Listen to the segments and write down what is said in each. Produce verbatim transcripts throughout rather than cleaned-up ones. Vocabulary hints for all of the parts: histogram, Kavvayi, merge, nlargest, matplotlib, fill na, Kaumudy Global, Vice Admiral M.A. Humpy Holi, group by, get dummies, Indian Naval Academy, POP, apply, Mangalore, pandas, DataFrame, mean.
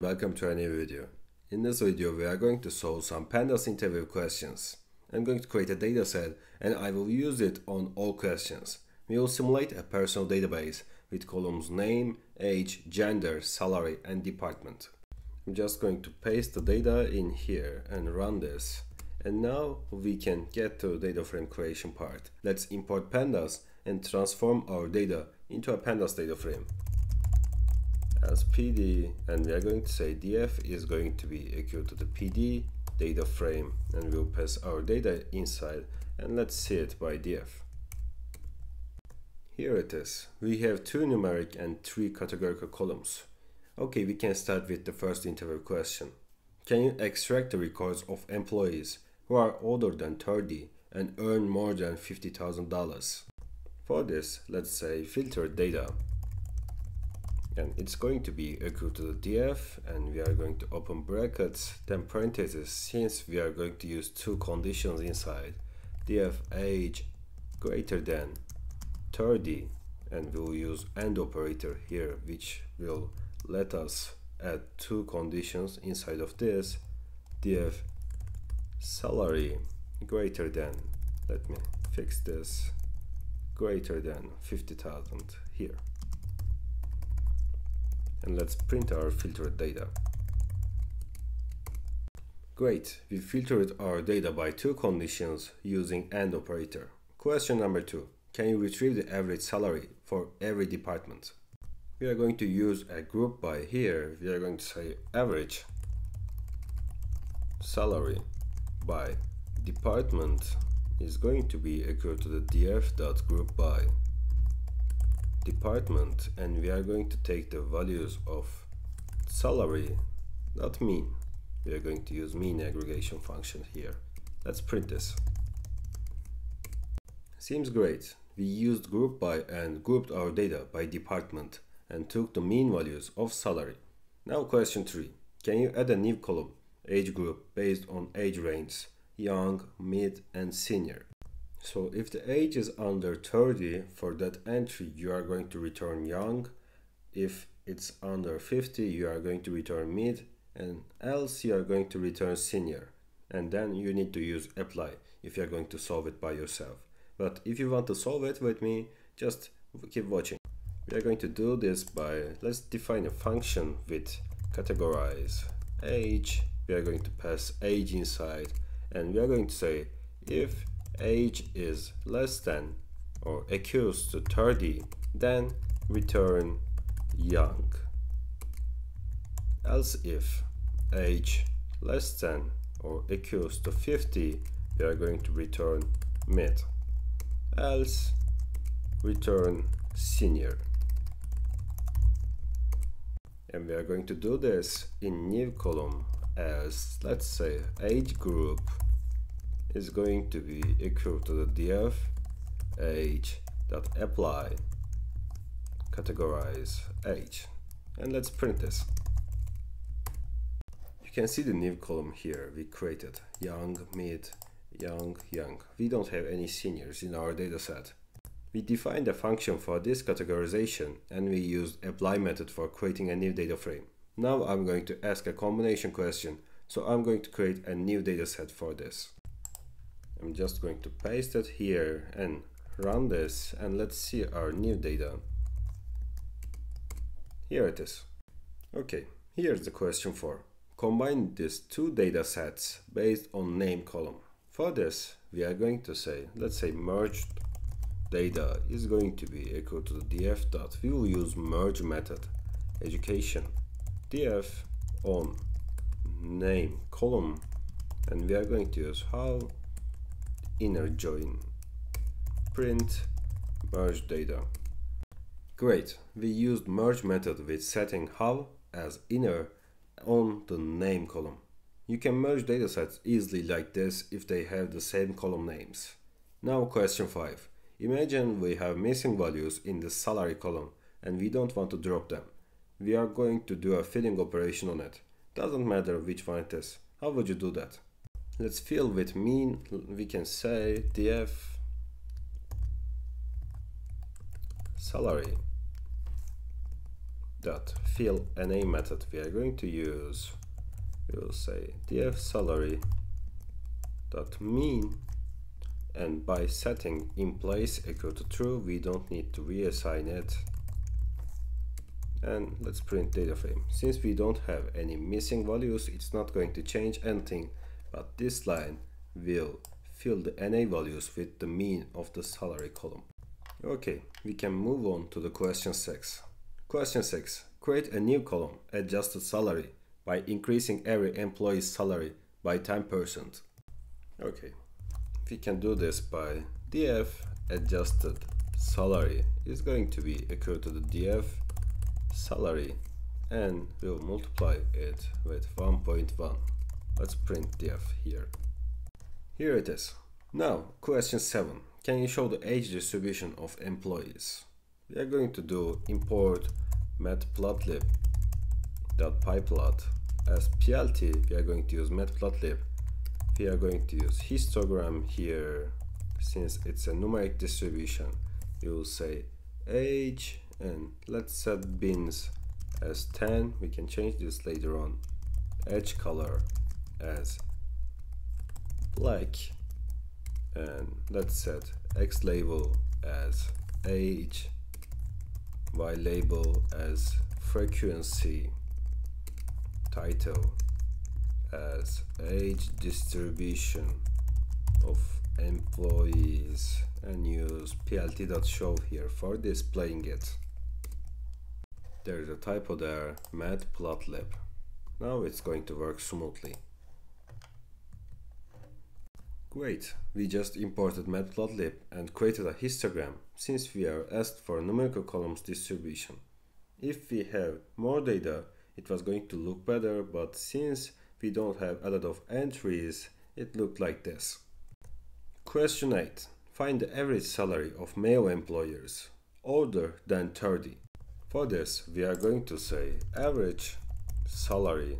Welcome to a new video. In this video we are going to solve some pandas interview questions. I'm going to create a dataset and I will use it on all questions. We will simulate a personal database with columns name, age, gender, salary and department. I'm just going to paste the data in here and run this. And now we can get to the data frame creation part. Let's import pandas and transform our data into a pandas data frame. As P D, and we are going to say D F is going to be equal to the P D data frame, and we'll pass our data inside and let's see it by D F. Here it is. We have two numeric and three categorical columns. Okay, we can start with the first interview question. Can you extract the records of employees who are older than thirty and earn more than fifty thousand dollars? For this, let's say filter data. And it's going to be equal to the D F, and we are going to open brackets, then parentheses, since we are going to use two conditions inside. D F age greater than thirty, and we'll use AND operator here, which will let us add two conditions inside of this. D F salary greater than, let me fix this, greater than fifty thousand here. And let's print our filtered data. Great, we filtered our data by two conditions using AND operator. Question number two, can you retrieve the average salary for every department? We are going to use a group by here. We are going to say average salary by department is going to be equal to the df.group by department, and we are going to take the values of salary, not mean. We are going to use mean aggregation function here. Let's print this. Seems great. We used group by and grouped our data by department and took the mean values of salary. Now question three. Can you add a new column, age group, based on age range, young, mid and senior? So if the age is under thirty, for that entry you are going to return young. If it's under fifty, you are going to return mid, and else you are going to return senior. And then you need to use apply if you are going to solve it by yourself. But if you want to solve it with me, just keep watching. We are going to do this by, let's define a function with categorize age. We are going to pass age inside, and we are going to say if age is less than or equals to thirty, then return young. Else if age less than or equals to fifty, we are going to return mid. Else return senior. And we are going to do this in new column as, let's say, age group is going to be equal to the df age dot apply categorize age, and let's print this. You can see the new column here we created, young, mid, young, young. We don't have any seniors in our dataset. We defined a function for this categorization and we used apply method for creating a new data frame. Now I'm going to ask a combination question, so I'm going to create a new dataset for this. I'm just going to paste it here and run this, and let's see our new data. Here it is. Okay, here's the question four. Combine these two data sets based on name column. For this, we are going to say, let's say merged data is going to be equal to the df dot. We will use merge method, education, df on name column, and we are going to use how inner join, print merge data. Great, we used merge method with setting how as inner on the name column. You can merge datasets easily like this if they have the same column names. Now question five. Imagine we have missing values in the salary column and we don't want to drop them. We are going to do a filling operation on it. Doesn't matter which one it is. How would you do that? Let's fill with mean. We can say df salary dot fill na method, we are going to use, we will say df salary dot mean, and by setting in place equal to true, we don't need to reassign it. And let's print data frame. Since we don't have any missing values, it's not going to change anything, but this line will fill the N A values with the mean of the salary column. Okay, we can move on to the question six. Question six. Create a new column, adjusted salary, by increasing every employee's salary by ten percent. Okay, we can do this by df adjusted salary is going to be equal to the df salary, and we'll multiply it with one point one. Let's print df here. Here it is. Now question seven. Can you show the age distribution of employees? We are going to do import matplotlib.pyplot as plt. We are going to use matplotlib. We are going to use histogram here. Since it's a numeric distribution, you will say age, and let's set bins as ten. We can change this later on. Edge color as black, and let's set x label as age, y label as frequency, title as age distribution of employees, and use plt.show here for displaying it. There is a typo there, matplotlib. Now it's going to work smoothly. Great, we just imported matplotlib and created a histogram, since we are asked for numerical columns distribution. If we have more data, it was going to look better, but since we don't have a lot of entries, it looked like this. Question eight. Find the average salary of male employers older than thirty. For this, we are going to say average salary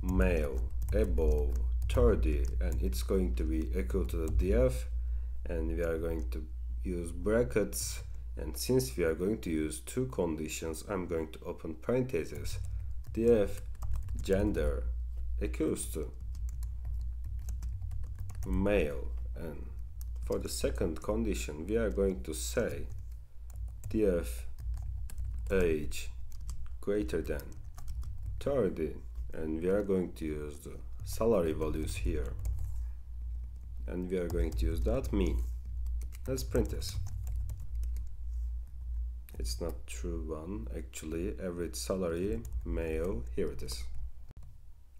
male above thirty, and it's going to be equal to the df, and we are going to use brackets, and since we are going to use two conditions, I'm going to open parentheses, df gender equals to male, and for the second condition we are going to say df age greater than thirty, and we are going to use the salary values here, and we are going to use dot mean. Let's print this. It's not true one actually, average salary male, here it is.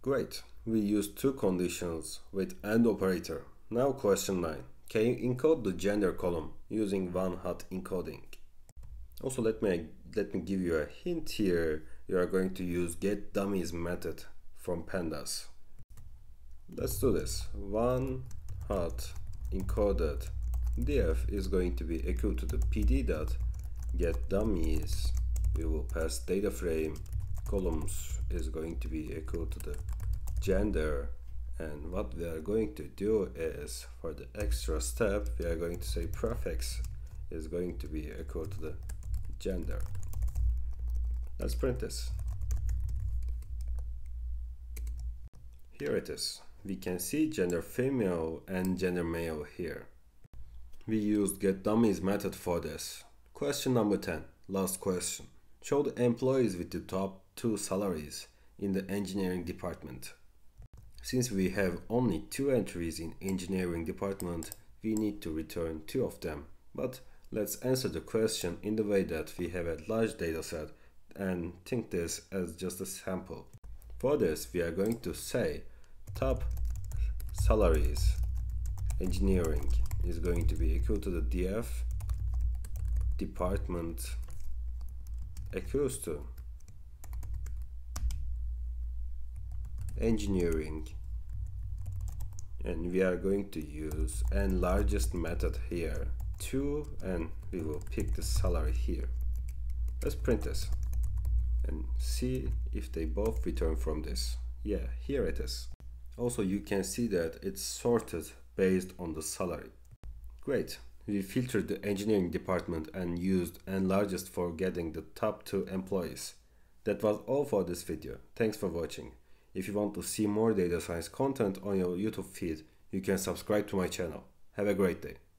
Great, we used two conditions with and operator. Now question nine. Can you encode the gender column using one hot encoding? Also let me let me give you a hint here. You are going to use get dummies method from pandas. Let's do this. One hot encoded df is going to be equal to the pd dot get dummies. We will pass data frame columns is going to be equal to the gender, and what we are going to do is, for the extra step, we are going to say prefix is going to be equal to the gender. Let's print this. Here it is. We can see gender female and gender male here. We used get dummies method for this. Question number ten, last question. Show the employees with the top two salaries in the engineering department. Since we have only two entries in engineering department, we need to return two of them. But let's answer the question in the way that we have a large data set and think this as just a sample. For this, we are going to say top salaries engineering is going to be equal to the df department equals to engineering, and we are going to use nlargest method here two, and we will pick the salary here. Let's print this and see if they both return from this. Yeah, here it is. Also you can see that it's sorted based on the salary. Great, we filtered the engineering department and used nlargest for getting the top two employees. That was all for this video. Thanks for watching. If you want to see more data science content on your YouTube feed, you can subscribe to my channel. Have a great day.